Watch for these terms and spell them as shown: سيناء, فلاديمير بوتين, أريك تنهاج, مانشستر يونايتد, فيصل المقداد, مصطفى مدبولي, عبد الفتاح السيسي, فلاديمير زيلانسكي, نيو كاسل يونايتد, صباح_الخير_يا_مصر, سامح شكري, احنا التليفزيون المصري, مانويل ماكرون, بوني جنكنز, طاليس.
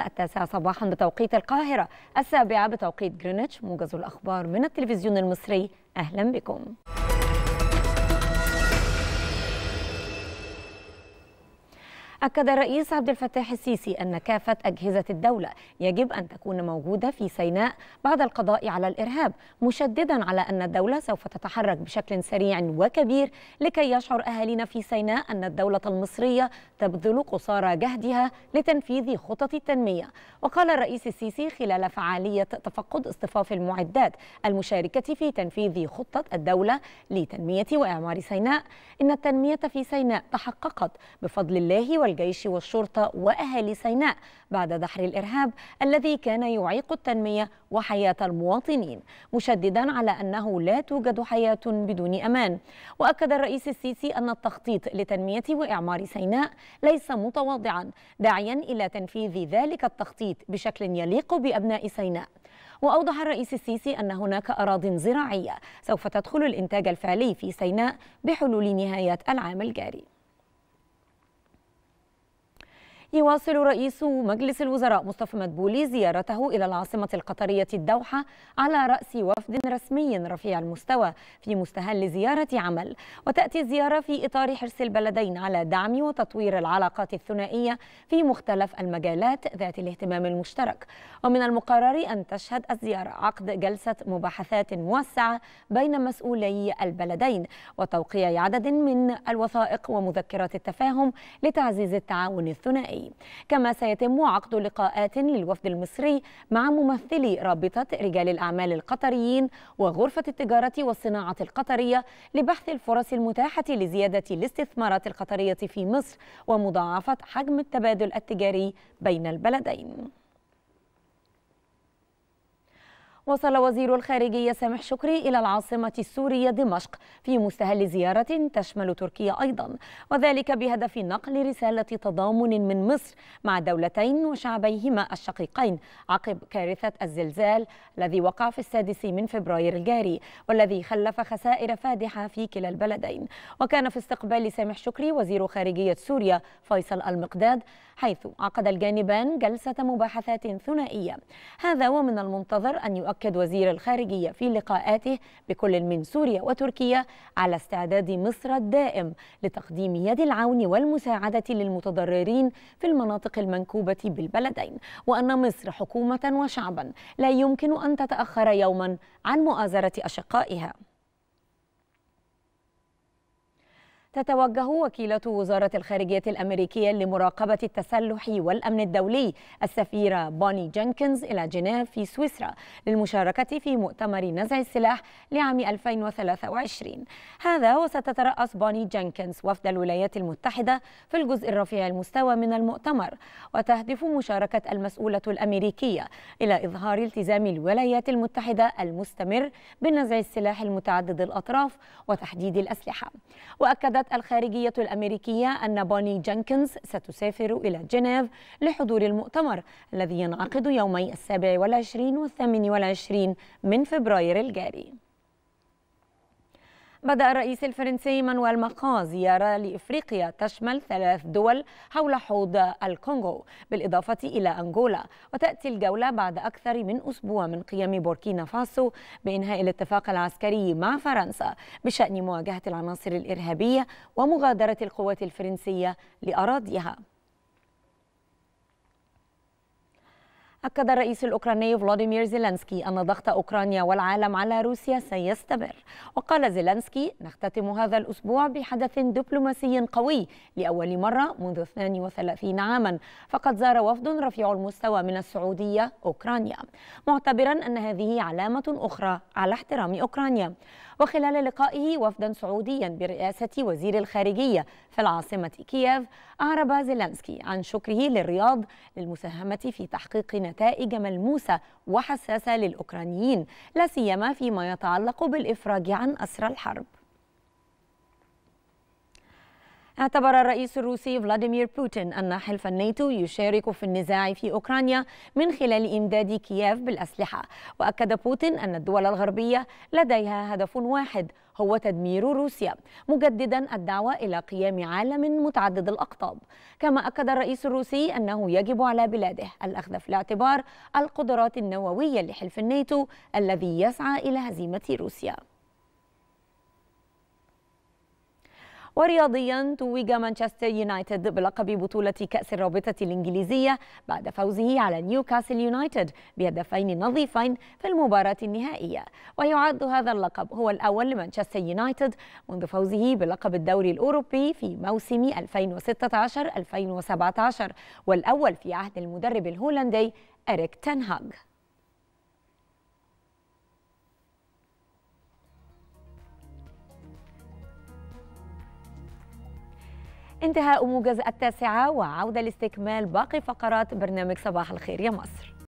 التاسعة صباحا بتوقيت القاهرة، السابعة بتوقيت جرينتش. موجز الأخبار من التلفزيون المصري، أهلا بكم. أكد الرئيس عبد الفتاح السيسي أن كافة أجهزة الدولة يجب أن تكون موجودة في سيناء بعد القضاء على الإرهاب، مشددا على أن الدولة سوف تتحرك بشكل سريع وكبير لكي يشعر أهالينا في سيناء أن الدولة المصرية تبذل قصارى جهدها لتنفيذ خطط التنمية. وقال الرئيس السيسي خلال فعالية تفقد اصطفاف المعدات المشاركة في تنفيذ خطة الدولة لتنمية وإعمار سيناء إن التنمية في سيناء تحققت بفضل الله الجيش والشرطة وأهالي سيناء بعد دحر الإرهاب الذي كان يعيق التنمية وحياة المواطنين، مشددا على أنه لا توجد حياة بدون أمان. وأكد الرئيس السيسي أن التخطيط لتنمية وإعمار سيناء ليس متواضعا، داعيا إلى تنفيذ ذلك التخطيط بشكل يليق بأبناء سيناء. وأوضح الرئيس السيسي أن هناك أراضٍ زراعية سوف تدخل الإنتاج الفعلي في سيناء بحلول نهاية العام الجاري. يواصل رئيس مجلس الوزراء مصطفى مدبولي زيارته إلى العاصمة القطرية الدوحة على رأس وفد رسمي رفيع المستوى في مستهل زيارة عمل، وتأتي الزيارة في إطار حرص البلدين على دعم وتطوير العلاقات الثنائية في مختلف المجالات ذات الاهتمام المشترك. ومن المقرر أن تشهد الزيارة عقد جلسة مباحثات موسعة بين مسؤولي البلدين وتوقيع عدد من الوثائق ومذكرات التفاهم لتعزيز التعاون الثنائي، كما سيتم عقد لقاءات للوفد المصري مع ممثلي رابطة رجال الأعمال القطريين وغرفة التجارة والصناعة القطرية لبحث الفرص المتاحة لزيادة الاستثمارات القطرية في مصر ومضاعفة حجم التبادل التجاري بين البلدين. وصل وزير الخارجية سامح شكري إلى العاصمة السورية دمشق في مستهل زيارة تشمل تركيا أيضا، وذلك بهدف نقل رسالة تضامن من مصر مع دولتين وشعبيهما الشقيقين عقب كارثة الزلزال الذي وقع في 6 فبراير الجاري والذي خلف خسائر فادحة في كلا البلدين. وكان في استقبال سامح شكري وزير خارجية سوريا فيصل المقداد، حيث عقد الجانبان جلسة مباحثات ثنائية. هذا ومن المنتظر أن يؤكد وزير الخارجية في لقاءاته بكل من سوريا وتركيا على استعداد مصر الدائم لتقديم يد العون والمساعدة للمتضررين في المناطق المنكوبة بالبلدين، وأن مصر حكومة وشعبا لا يمكن أن تتأخر يوما عن مؤازرة أشقائها. تتوجه وكيلة وزارة الخارجية الأمريكية لمراقبة التسلح والأمن الدولي السفيرة بوني جنكنز إلى جنيف في سويسرا للمشاركة في مؤتمر نزع السلاح لعام 2023. هذا وستترأس بوني جنكنز وفد الولايات المتحدة في الجزء الرفيع المستوى من المؤتمر، وتهدف مشاركة المسؤولة الأمريكية إلى إظهار التزام الولايات المتحدة المستمر بنزع السلاح المتعدد الأطراف وتحديد الأسلحة. وأكدت الخارجية الأمريكية أن بوني جنكنز ستسافر إلى جنيف لحضور المؤتمر الذي ينعقد يومي 27 و28 من فبراير الجاري. بدأ الرئيس الفرنسي مانويل ماكرون زيارة لإفريقيا تشمل 3 دول حول حوض الكونغو بالإضافة إلى أنغولا، وتأتي الجولة بعد أكثر من أسبوع من قيام بوركينا فاسو بإنهاء الاتفاق العسكري مع فرنسا بشأن مواجهة العناصر الإرهابية ومغادرة القوات الفرنسية لأراضيها. أكد الرئيس الأوكراني فلاديمير زيلانسكي أن ضغط أوكرانيا والعالم على روسيا سيستمر. وقال زيلانسكي: نختتم هذا الأسبوع بحدث دبلوماسي قوي لأول مرة منذ 32 عاما، فقد زار وفد رفيع المستوى من السعودية أوكرانيا، معتبرا أن هذه علامة أخرى على احترام أوكرانيا. وخلال لقائه وفدا سعوديا برئاسة وزير الخارجية في العاصمة كييف، أعرب زيلانسكي عن شكره للرياض للمساهمة في تحقيق نتائج ملموسة وحساسة للأوكرانيين، لا سيما فيما يتعلق بالإفراج عن أسرى الحرب. اعتبر الرئيس الروسي فلاديمير بوتين أن حلف الناتو يشارك في النزاع في أوكرانيا من خلال إمداد كييف بالأسلحة، وأكد بوتين أن الدول الغربية لديها هدف واحد هو تدمير روسيا، مجددا الدعوة إلى قيام عالم متعدد الأقطاب. كما أكد الرئيس الروسي أنه يجب على بلاده الأخذ في الاعتبار القدرات النووية لحلف الناتو الذي يسعى إلى هزيمة روسيا. ورياضيا، توج مانشستر يونايتد بلقب بطولة كأس الرابطة الإنجليزية بعد فوزه على نيو كاسل يونايتد بهدفين نظيفين في المباراة النهائية، ويعد هذا اللقب هو الأول لمانشستر يونايتد منذ فوزه بلقب الدوري الأوروبي في موسم 2016-2017 والأول في عهد المدرب الهولندي أريك تنهاج. انتهاء موجز التاسعة، وعودة لاستكمال باقي فقرات برنامج صباح الخير يا مصر.